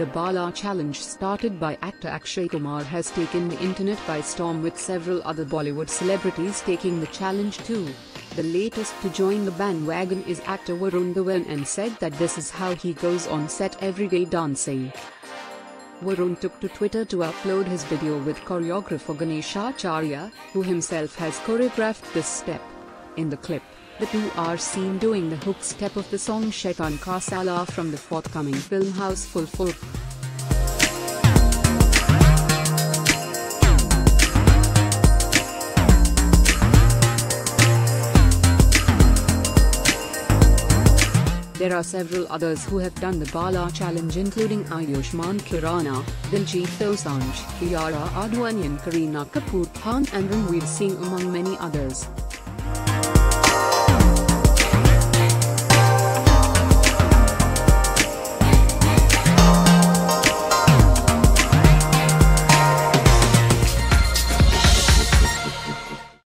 The Bala challenge started by actor Akshay Kumar has taken the internet by storm, with several other Bollywood celebrities taking the challenge too. The latest to join the bandwagon is actor Varun Dhawan, and said that this is how he goes on set every day, dancing. Varun took to Twitter to upload his video with choreographer Ganesh Acharya, who himself has choreographed this step. In the clip, the two are seen doing the hook step of the song Shaitan Ka Saala from the forthcoming film Housefull 4. There are several others who have done the Bala challenge, including Ayushmann Khurrana, Diljit Dosanjh, Kiara Advani and Kareena Kapoor Khan, and Ranveer Singh, among many others.